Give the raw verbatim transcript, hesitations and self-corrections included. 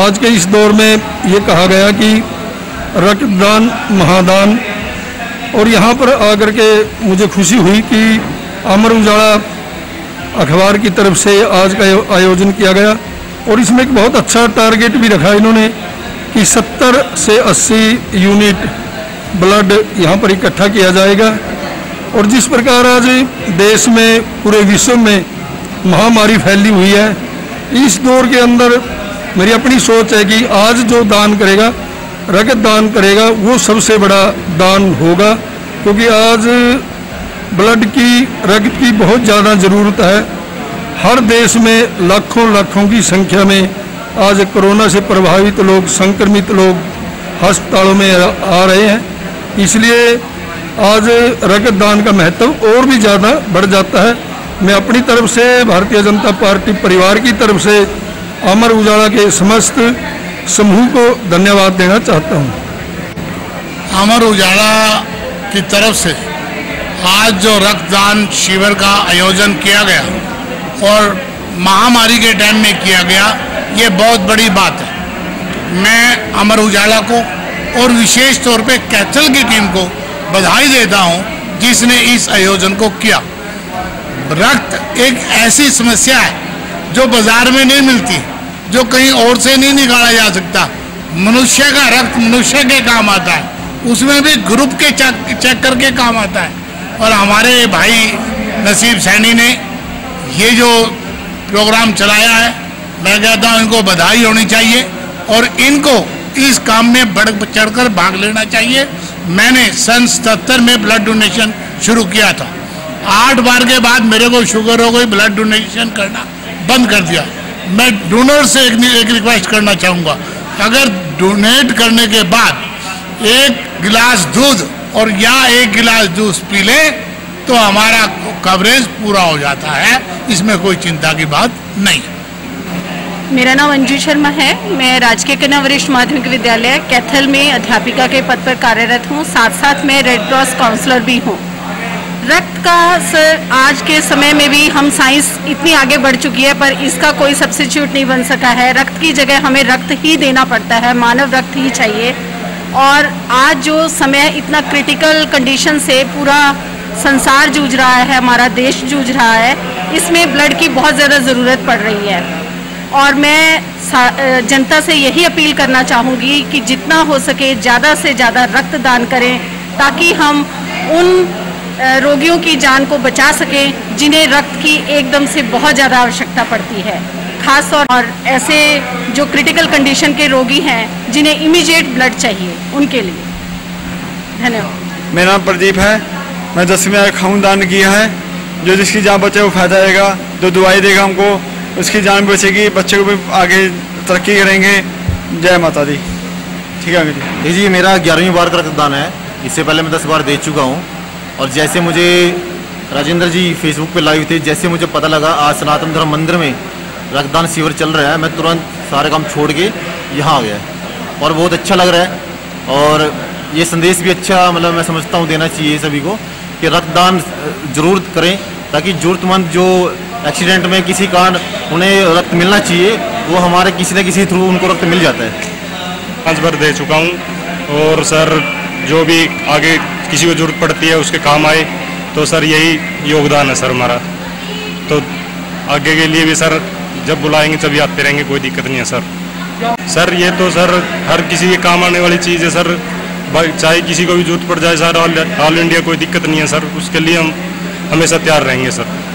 आज के इस दौर में ये कहा गया कि रक्तदान महादान, और यहाँ पर आकर के मुझे खुशी हुई कि अमर उजाला अखबार की तरफ से आज का आयोजन किया गया और इसमें एक बहुत अच्छा टारगेट भी रखा इन्होंने कि सत्तर से अस्सी यूनिट ब्लड यहाँ पर इकट्ठा किया जाएगा। और जिस प्रकार आज देश में, पूरे विश्व में महामारी फैली हुई है, इस दौर के अंदर मेरी अपनी सोच है कि आज जो दान करेगा, रक्त दान करेगा, वो सबसे बड़ा दान होगा, क्योंकि आज ब्लड की, रक्त की बहुत ज़्यादा ज़रूरत है। हर देश में लाखों लाखों की संख्या में आज कोरोना से प्रभावित लोग, संक्रमित लोग अस्पतालों में आ रहे हैं, इसलिए आज रक्त दान का महत्व और भी ज़्यादा बढ़ जाता है। मैं अपनी तरफ से, भारतीय जनता पार्टी परिवार की तरफ से अमर उजाला के समस्त समूह को धन्यवाद देना चाहता हूं। अमर उजाला की तरफ से आज जो रक्तदान शिविर का आयोजन किया गया और महामारी के टाइम में किया गया, ये बहुत बड़ी बात है। मैं अमर उजाला को और विशेष तौर पे कैथल की टीम को बधाई देता हूं जिसने इस आयोजन को किया। रक्त एक ऐसी समस्या है जो बाजार में नहीं मिलती, जो कहीं और से नहीं निकाला जा सकता। मनुष्य का रक्त मनुष्य के काम आता है, उसमें भी ग्रुप के चेक चेक करके काम आता है। और हमारे भाई नसीब सैनी ने ये जो प्रोग्राम चलाया है, मैं कहता हूँ इनको बधाई होनी चाहिए और इनको इस काम में बढ़ चढ़ कर भाग लेना चाहिए। मैंने सन सतहत्तर में ब्लड डोनेशन शुरू किया था। आठ बार के बाद मेरे को शुगर हो गई, ब्लड डोनेशन करना बंद कर दिया। मैं डोनर से एक, एक रिक्वेस्ट करना चाहूँगा, अगर डोनेट करने के बाद एक गिलास दूध और या एक गिलास दूध पी लें तो हमारा कवरेज पूरा हो जाता है, इसमें कोई चिंता की बात नहीं। मेरा नाम अंजू शर्मा है, मैं राजकीय कन्या वरिष्ठ माध्यमिक विद्यालय कैथल में अध्यापिका के पद पर कार्यरत हूँ, साथ साथ मैं रेड क्रॉस काउंसलर भी हूँ। रक्त का सर आज के समय में भी, हम साइंस इतनी आगे बढ़ चुकी है पर इसका कोई सब्स्टिट्यूट नहीं बन सका है। रक्त की जगह हमें रक्त ही देना पड़ता है, मानव रक्त ही चाहिए। और आज जो समय इतना क्रिटिकल कंडीशन से पूरा संसार जूझ रहा है, हमारा देश जूझ रहा है, इसमें ब्लड की बहुत ज़्यादा ज़रूरत पड़ रही है। और मैं जनता से यही अपील करना चाहूँगी कि जितना हो सके ज़्यादा से ज़्यादा रक्तदान करें, ताकि हम उन रोगियों की जान को बचा सकें जिन्हें रक्त की एकदम से बहुत ज़्यादा आवश्यकता पड़ती है, खास तौर और ऐसे जो क्रिटिकल कंडीशन के रोगी हैं जिन्हें इमीडिएट ब्लड चाहिए, उनके लिए धन्यवाद। मेरा नाम प्रदीप है, मैं दसवीं में खून दान किया है। जो जिसकी जान बचे वो फायदा रहेगा, जो दवाई देगा हमको उसकी जान बचेगी, बच्चे को भी आगे तरक्की करेंगे। जय माता दी। ठीक है जी जी, मेरा ग्यारहवीं बार का रक्तदान है, इससे पहले मैं दस बार दे चुका हूँ। और जैसे मुझे राजेंद्र जी फेसबुक पे लाइव थे, जैसे मुझे पता लगा आज सनातन धर्म मंदिर में रक्तदान शिविर चल रहा है, मैं तुरंत सारे काम छोड़ के यहाँ आ गया और बहुत अच्छा लग रहा है। और ये संदेश भी अच्छा, मतलब मैं समझता हूँ देना चाहिए सभी को कि रक्तदान जरूर करें, ताकि ज़रूरतमंद जो एक्सीडेंट में किसी कारण उन्हें रक्त मिलना चाहिए, वो हमारे किसी न किसी थ्रू उनको रक्त मिल जाता है। पाँच बार दे चुका हूँ और सर जो भी आगे किसी को जरूरत पड़ती है उसके काम आए, तो सर यही योगदान है सर हमारा, तो आगे के लिए भी सर जब बुलाएंगे तभी आते रहेंगे, कोई दिक्कत नहीं है सर। सर ये तो सर हर किसी के काम आने वाली चीज़ है सर, चाहे किसी को भी जरूरत पड़ जाए सर, ऑल इंडिया कोई दिक्कत नहीं है सर, उसके लिए हम हमेशा तैयार रहेंगे सर।